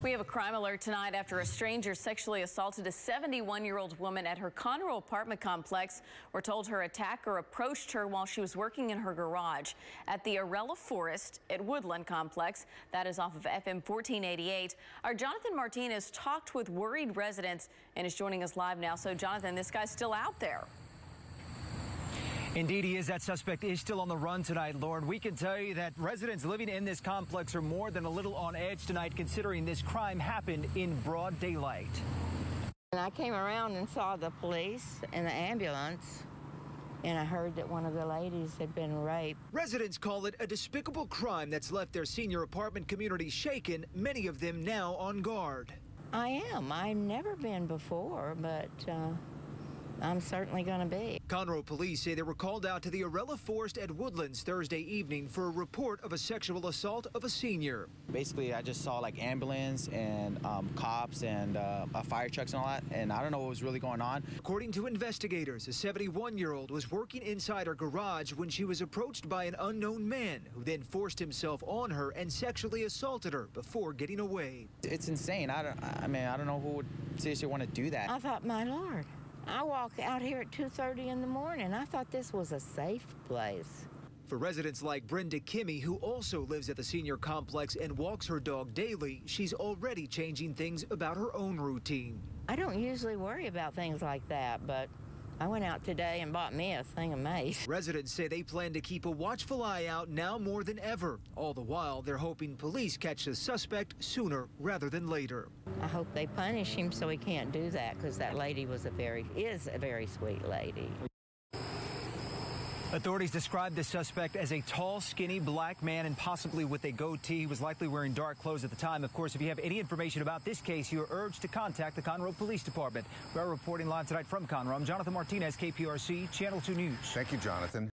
We have a crime alert tonight after a stranger sexually assaulted a 71-year-old woman at her Conroe apartment complex. We're told her attacker approached her while she was working in her garage at the Arella Forest at Woodland Complex. That is off of FM 1488. Our Jonathan Martinez talked with worried residents and is joining us live now. So, Jonathan, this guy's still out there. Indeed, he is. That suspect is still on the run tonight, Lauren. We can tell you that residents living in this complex are more than a little on edge tonight, considering this crime happened in broad daylight. And I came around and saw the police and the ambulance, and I heard that one of the ladies had been raped. Residents call it a despicable crime that's left their senior apartment community shaken, many of them now on guard. I am. I've never been before, but I'm certainly going to be. Conroe police say they were called out to the Arella Forest at Woodlands Thursday evening for a report of a sexual assault of a senior. Basically, I just saw like ambulance and cops and fire trucks and all that, and I don't know what was really going on. According to investigators, a 71-year-old was working inside her garage when she was approached by an unknown man who then forced himself on her and sexually assaulted her before getting away. It's insane. I mean, I don't know who would seriously want to do that. I thought, my Lord. I walk out here at 2:30 in the morning. I thought this was a safe place. For residents like Brenda Kimmy, who also lives at the senior complex and walks her dog daily, she's already changing things about her own routine. I don't usually worry about things like that, but I went out today and bought me a thing of mace. Residents say they plan to keep a watchful eye out now more than ever. All the while, they're hoping police catch the suspect sooner rather than later. I hope they punish him so he can't do that, because that lady was is a very sweet lady. Authorities described the suspect as a tall, skinny black man and possibly with a goatee. He was likely wearing dark clothes at the time. Of course, if you have any information about this case, you are urged to contact the Conroe Police Department. We are reporting live tonight from Conroe. I'm Jonathan Martinez, KPRC, Channel 2 News. Thank you, Jonathan.